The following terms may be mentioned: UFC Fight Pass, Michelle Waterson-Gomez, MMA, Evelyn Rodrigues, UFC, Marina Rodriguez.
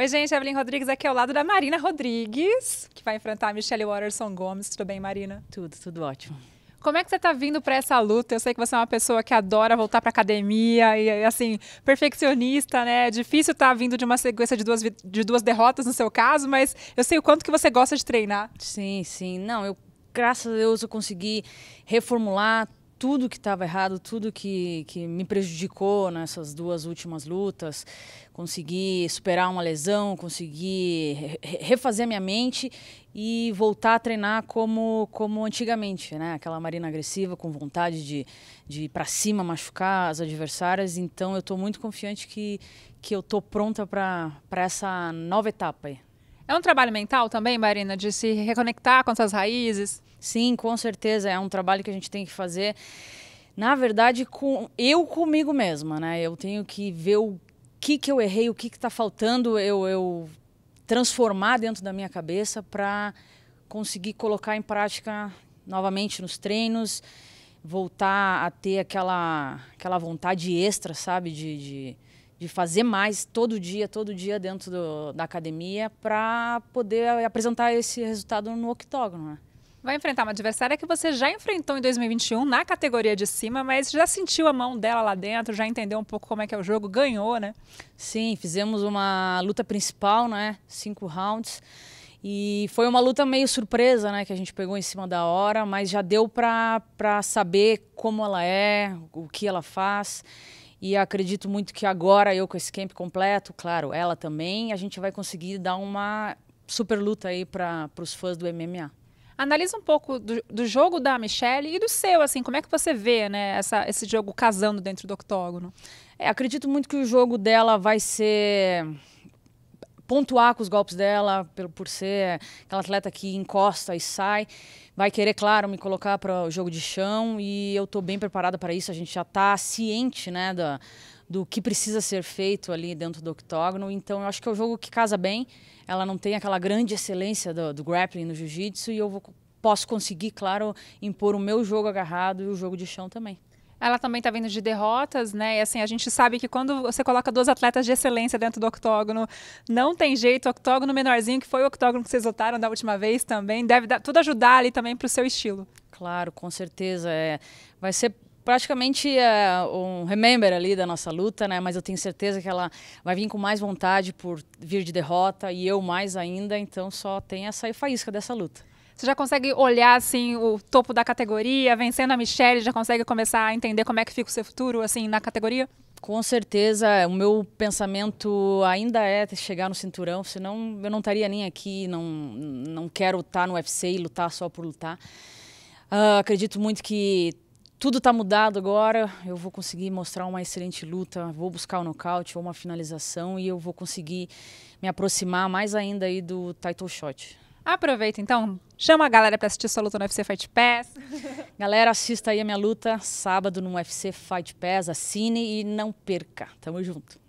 Oi, gente, Evelyn Rodrigues aqui ao lado da Marina Rodrigues, que vai enfrentar a Michelle Waterson-Gomez. Tudo bem, Marina? Tudo ótimo. Como é que você tá vindo para essa luta? Eu sei que você é uma pessoa que adora voltar para academia e, assim, perfeccionista, né? É difícil estar vindo de uma sequência de duas derrotas no seu caso, mas eu sei o quanto que você gosta de treinar. Sim, sim. Não, eu, graças a Deus, eu consegui reformular tudo que estava errado, tudo que me prejudicou nessas duas últimas lutas. Consegui superar uma lesão, consegui refazer a minha mente e voltar a treinar como antigamente, né? Aquela Marina agressiva, com vontade de ir para cima, machucar as adversárias. Então, eu estou muito confiante que eu estou pronta para essa nova etapa aí. É um trabalho mental também, Marina, de se reconectar com suas raízes? Sim, com certeza. É um trabalho que a gente tem que fazer, na verdade, comigo mesma, né? Eu tenho que ver o que eu errei, o que está faltando, eu transformar dentro da minha cabeça para conseguir colocar em prática novamente nos treinos, voltar a ter aquela vontade extra, sabe, de fazer mais todo dia dentro da academia para poder apresentar esse resultado no octógono, né? Vai enfrentar uma adversária que você já enfrentou em 2021 na categoria de cima, mas já sentiu a mão dela lá dentro, já entendeu um pouco como é que é o jogo, ganhou, né? Sim, fizemos uma luta principal, né? 5 rounds. E foi uma luta meio surpresa, né? Que a gente pegou em cima da hora, mas já deu para saber como ela é, o que ela faz. E acredito muito que agora eu com esse camp completo, claro, ela também, a gente vai conseguir dar uma super luta aí para os fãs do MMA. Analisa um pouco do jogo da Michelle e do seu, assim, como é que você vê, né, esse jogo casando dentro do octógono? É, acredito muito que o jogo dela vai ser pontuar com os golpes dela, por ser aquela atleta que encosta e sai. Vai querer, claro, me colocar para o jogo de chão e eu estou bem preparada para isso. A gente já está ciente, né, do que precisa ser feito ali dentro do octógono. Então, eu acho que é um jogo que casa bem. Ela não tem aquela grande excelência do grappling no jiu-jitsu e eu posso conseguir, claro, impor o meu jogo agarrado e o jogo de chão também. Ela também está vindo de derrotas, né? E assim, a gente sabe que quando você coloca 2 atletas de excelência dentro do octógono, não tem jeito. O octógono menorzinho, que foi o octógono que vocês lutaram da última vez também, deve tudo ajudar ali também para o seu estilo. Claro, com certeza. Vai ser praticamente um remember ali da nossa luta, né? Mas eu tenho certeza que ela vai vir com mais vontade por vir de derrota e eu mais ainda. Então só tem essa faísca dessa luta. Você já consegue olhar, assim, o topo da categoria, vencendo a Michelle, já consegue começar a entender como é que fica o seu futuro, assim, na categoria? Com certeza, o meu pensamento ainda é chegar no cinturão, senão eu não estaria nem aqui, não quero estar no UFC e lutar só por lutar. Acredito muito que tudo está mudado agora, eu vou conseguir mostrar uma excelente luta, vou buscar um nocaute ou uma finalização e eu vou conseguir me aproximar mais ainda aí do title shot. Aproveita, então, chama a galera para assistir sua luta no UFC Fight Pass. Galera, assista aí a minha luta, sábado no UFC Fight Pass, assine e não perca. Tamo junto.